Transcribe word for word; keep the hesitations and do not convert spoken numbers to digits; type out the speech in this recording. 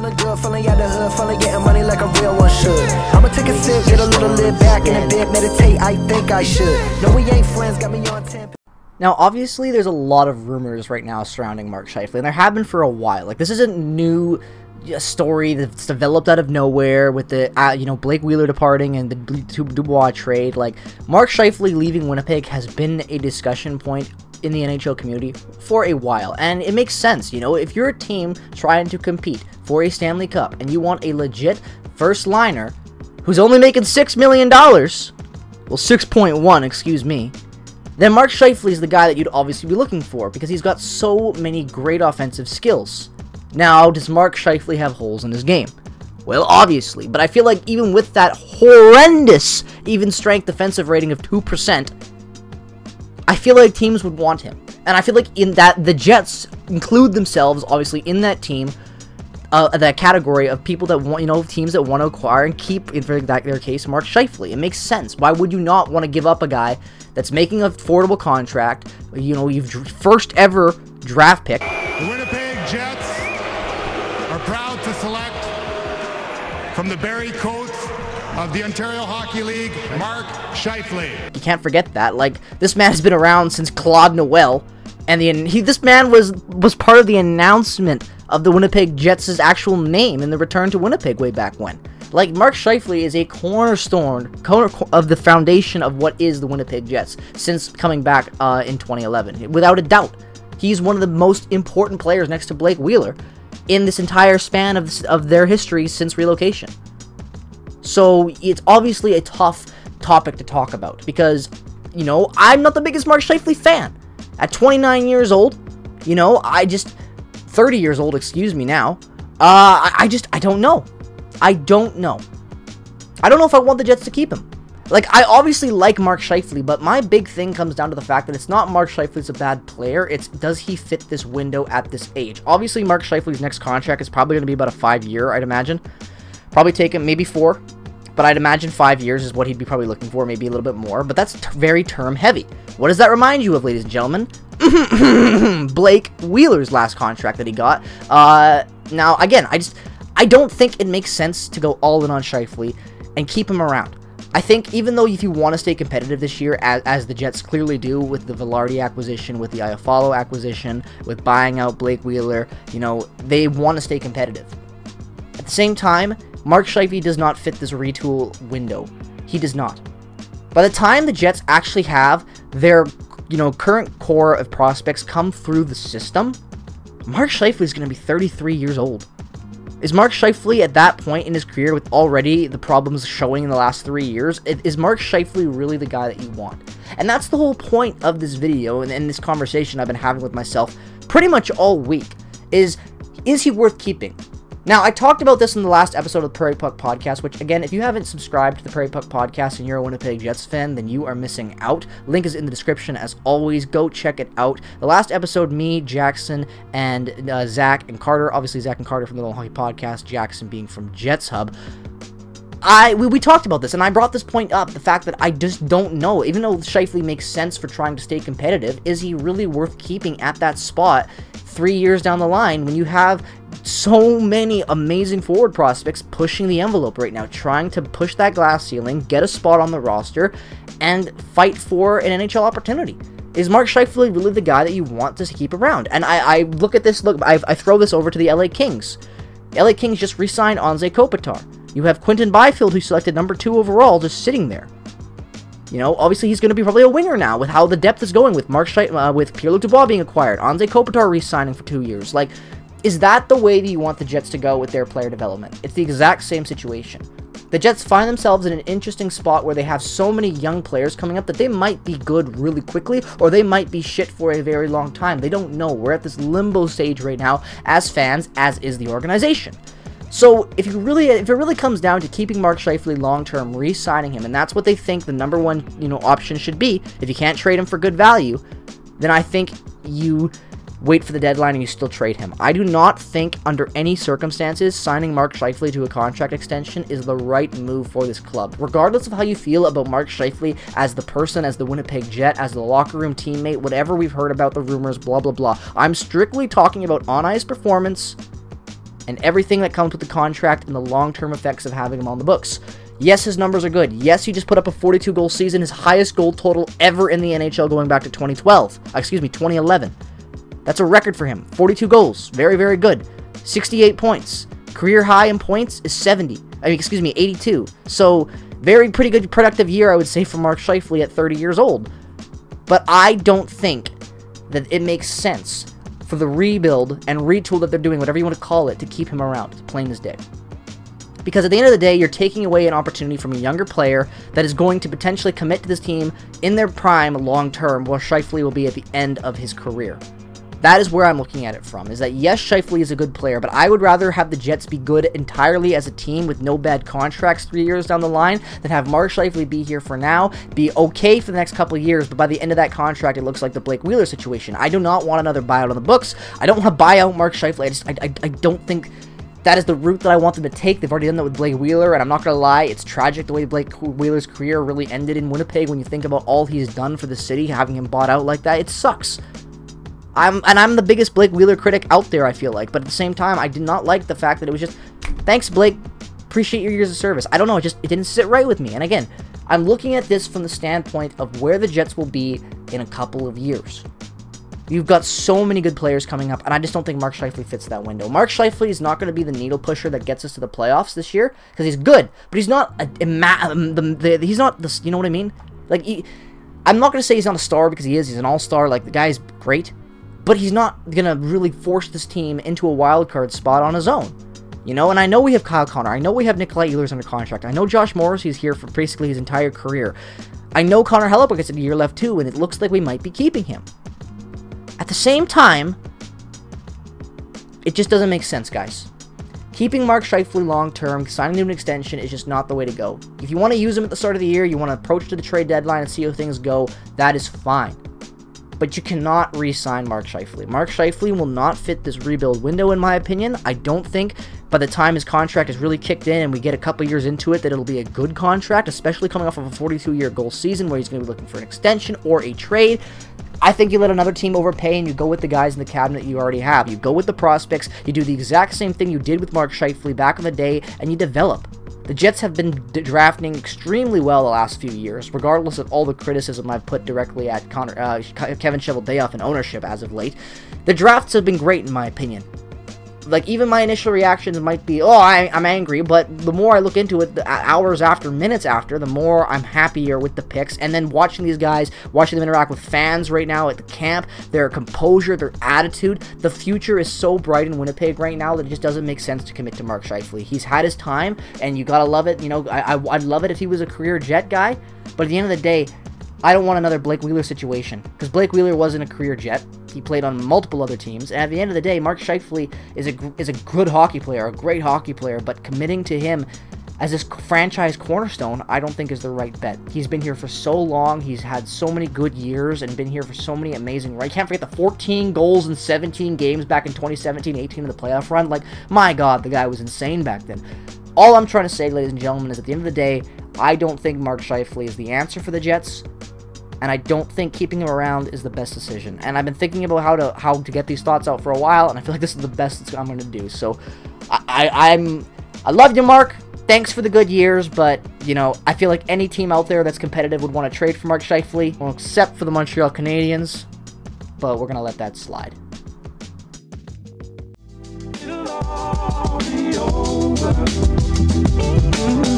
feeling good, feeling out the hood, feeling getting money like a real one should. I'ma take a sip, get a little lip back in a bit, meditate, I think I should. No, we ain't friends, got me on ten. Now, obviously, there's a lot of rumors right now surrounding Mark Scheifele, and there have been for a while. Like, this isn't new... a story that's developed out of nowhere with the uh, you know Blake Wheeler departing and the Dubois trade. Like, Mark Scheifele leaving Winnipeg has been a discussion point in the N H L community for a while, and it makes sense. You know, if you're a team trying to compete for a Stanley Cup and you want a legit first liner who's only making six million dollars, well, six point one, excuse me, then Mark Scheifele is the guy that you'd obviously be looking for because he's got so many great offensive skills. Now, does Mark Scheifele have holes in his game? Well, obviously, but I feel like even with that horrendous even-strength defensive rating of two percent, I feel like teams would want him. And I feel like in that, the Jets include themselves, obviously, in that team, uh, that category of people that want, you know, teams that want to acquire and keep, in their case, Mark Scheifele. It makes sense. Why would you not want to give up a guy that's making an affordable contract, you know, you've first ever draft pick? The Winnipeg Jets are proud to select from the Barrie Colts of the Ontario Hockey League, Mark Scheifele. You can't forget that. Like, this man has been around since Claude Noel, and the he this man was was part of the announcement of the Winnipeg Jets' actual name in the return to Winnipeg way back when. Like, Mark Scheifele is a cornerstone corner of the foundation of what is the Winnipeg Jets since coming back uh, in twenty eleven, without a doubt. He's one of the most important players next to Blake Wheeler in this entire span of, this, of their history since relocation. So it's obviously a tough topic to talk about because, you know, I'm not the biggest Mark Scheifele fan. At twenty-nine years old, you know, I just, thirty years old, excuse me now, uh, I, I just, I don't know. I don't know. I don't know if I want the Jets to keep him. Like, I obviously like Mark Scheifele, but my big thing comes down to the fact that it's not Mark Scheifele's a bad player, it's does he fit this window at this age? Obviously, Mark Scheifele's next contract is probably going to be about a five-year, I'd imagine. Probably take him, maybe four, but I'd imagine five years is what he'd be probably looking for, maybe a little bit more, but that's t very term-heavy. What does that remind you of, ladies and gentlemen? Blake Wheeler's last contract that he got. Uh, now, again, I just, I don't think it makes sense to go all-in on Scheifele and keep him around. I think even though if you want to stay competitive this year, as, as the Jets clearly do with the Velarde acquisition, with the Iafallo acquisition, with buying out Blake Wheeler, you know, they want to stay competitive. At the same time, Mark Scheifele does not fit this retool window. He does not. By the time the Jets actually have their, you know, current core of prospects come through the system, Mark Scheifele is going to be thirty-three years old. Is Mark Scheifele at that point in his career, with already the problems showing in the last three years, is Mark Scheifele really the guy that you want? And that's the whole point of this video and, and this conversation I've been having with myself pretty much all week, is, is he worth keeping? Now, I talked about this in the last episode of the Prairie Puck Podcast, which, again, if you haven't subscribed to the Prairie Puck Podcast and you're a Winnipeg Jets fan, then you are missing out. Link is in the description, as always. Go check it out. The last episode, me, Jackson, and uh, Zach and Carter, obviously Zach and Carter from the Nolan Hockey Podcast, Jackson being from Jets Hub, I we, we talked about this, and I brought this point up, the fact that I just don't know. Even though Scheifele makes sense for trying to stay competitive, is he really worth keeping at that spot three years down the line when you have so many amazing forward prospects pushing the envelope right now, trying to push that glass ceiling, get a spot on the roster, and fight for an N H L opportunity? Is Mark Scheifele really the guy that you want to keep around? And I, I look at this, look, I, I throw this over to the L A Kings. The L A Kings just re-signed Anze Kopitar. You have Quentin Byfield, who selected number two overall, just sitting there. You know, obviously he's going to be probably a winger now with how the depth is going with Mark Scheifele, uh, with Pierre-Luc Dubois being acquired, Anze Kopitar re-signing for two years. Like, is that the way that you want the Jets to go with their player development? It's the exact same situation. The Jets find themselves in an interesting spot where they have so many young players coming up that they might be good really quickly, or they might be shit for a very long time. They don't know. We're at this limbo stage right now as fans, as is the organization. So if you really, if it really comes down to keeping Mark Scheifele long-term, re-signing him, and that's what they think the number one, you know, option should be, if you can't trade him for good value, then I think you wait for the deadline and you still trade him. I do not think under any circumstances signing Mark Scheifele to a contract extension is the right move for this club. Regardless of how you feel about Mark Scheifele as the person, as the Winnipeg Jet, as the locker room teammate, whatever we've heard about the rumors, blah, blah, blah. I'm strictly talking about on-ice performance and everything that comes with the contract and the long-term effects of having him on the books. Yes, his numbers are good. Yes, he just put up a forty-two goal season, his highest goal total ever in the N H L going back to twenty twelve, excuse me, twenty eleven. That's a record for him. forty-two goals, very, very good. sixty-eight points. Career high in points is seventy, I mean, excuse me, eighty-two. So, very pretty good productive year, I would say, for Mark Scheifele at thirty years old. But I don't think that it makes sense for the rebuild and retool that they're doing, whatever you want to call it, to keep him around, plain as day. Because at the end of the day, you're taking away an opportunity from a younger player that is going to potentially commit to this team in their prime long-term, while Scheifele will be at the end of his career. That is where I'm looking at it from, is that yes, Scheifele is a good player, but I would rather have the Jets be good entirely as a team with no bad contracts three years down the line than have Mark Scheifele be here for now, be okay for the next couple of years, but by the end of that contract, it looks like the Blake Wheeler situation. I do not want another buyout on the books. I don't want to buy out Mark Scheifele. I just, I, I, I don't think that is the route that I want them to take. They've already done that with Blake Wheeler, and I'm not going to lie, it's tragic the way Blake Wheeler's career really ended in Winnipeg when you think about all he's done for the city, having him bought out like that. It sucks. I'm, and I'm the biggest Blake Wheeler critic out there, I feel like. But at the same time, I did not like the fact that it was just, thanks, Blake. Appreciate your years of service. I don't know. It just it didn't sit right with me. And again, I'm looking at this from the standpoint of where the Jets will be in a couple of years. You've got so many good players coming up, and I just don't think Mark Scheifele fits that window. Mark Scheifele is not going to be the needle pusher that gets us to the playoffs this year, because he's good, but he's not a, a, the, the, he's not the, you know what I mean? Like, he, I'm not going to say he's not a star, because he is. He's an all-star. Like, the guy's great. But he's not going to really force this team into a wild card spot on his own. You know, and I know we have Kyle Connor. I know we have Nikolai Ehlers under contract. I know Josh Morrissey is here for basically his entire career. I know Connor Helleberg has a year left too, and it looks like we might be keeping him. At the same time, it just doesn't make sense, guys. Keeping Mark Scheifele long-term, signing him an extension is just not the way to go. If you want to use him at the start of the year, you want to approach to the trade deadline and see how things go, that is fine. But you cannot re-sign Mark Scheifele. Mark Scheifele will not fit this rebuild window, in my opinion. I don't think by the time his contract is really kicked in and we get a couple years into it that it'll be a good contract, especially coming off of a forty-two-year goal season where he's going to be looking for an extension or a trade. I think you let another team overpay and you go with the guys in the cabinet you already have. You go with the prospects. You do the exact same thing you did with Mark Scheifele back in the day, and you develop. The Jets have been drafting extremely well the last few years, regardless of all the criticism I've put directly at Connor, uh, Kevin Cheveldayoff and ownership as of late. The drafts have been great, in my opinion. Like, even my initial reactions might be, oh, I, I'm angry, but the more I look into it, the hours after, minutes after, the more I'm happier with the picks. And then watching these guys, watching them interact with fans right now at the camp, their composure, their attitude, the future is so bright in Winnipeg right now that it just doesn't make sense to commit to Mark Scheifele. He's had his time, and you gotta love it. You know, I, I, I'd love it if he was a career Jet guy, but at the end of the day, I don't want another Blake Wheeler situation, because Blake Wheeler wasn't a career Jet. He played on multiple other teams, and at the end of the day, Mark Scheifele is a is a good hockey player, a great hockey player, but committing to him as this franchise cornerstone, I don't think is the right bet. He's been here for so long, he's had so many good years, and been here for so many amazing runs. You can't forget the fourteen goals in seventeen games back in twenty seventeen eighteen in the playoff run. Like, my God, the guy was insane back then. All I'm trying to say, ladies and gentlemen, is at the end of the day, I don't think Mark Scheifele is the answer for the Jets. And I don't think keeping him around is the best decision. And I've been thinking about how to how to get these thoughts out for a while, and I feel like this is the best I'm going to do. So, I, I I'm I love you, Mark. Thanks for the good years, but you know I feel like any team out there that's competitive would want to trade for Mark Scheifele, well, except for the Montreal Canadiens. But we're going to let that slide. It'll all be over.